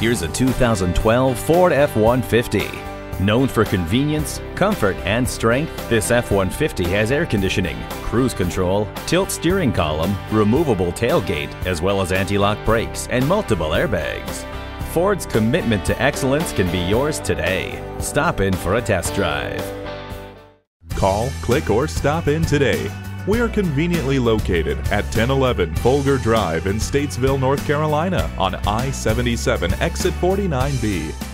Here's a 2012 Ford F-150. Known for convenience, comfort, and strength, this F-150 has air conditioning, cruise control, tilt steering column, removable tailgate, as well as anti-lock brakes and multiple airbags. Ford's commitment to excellence can be yours today. Stop in for a test drive. Call, click, or stop in today. We are conveniently located at 1011 Folger Drive in Statesville, North Carolina on I-77 exit 49B.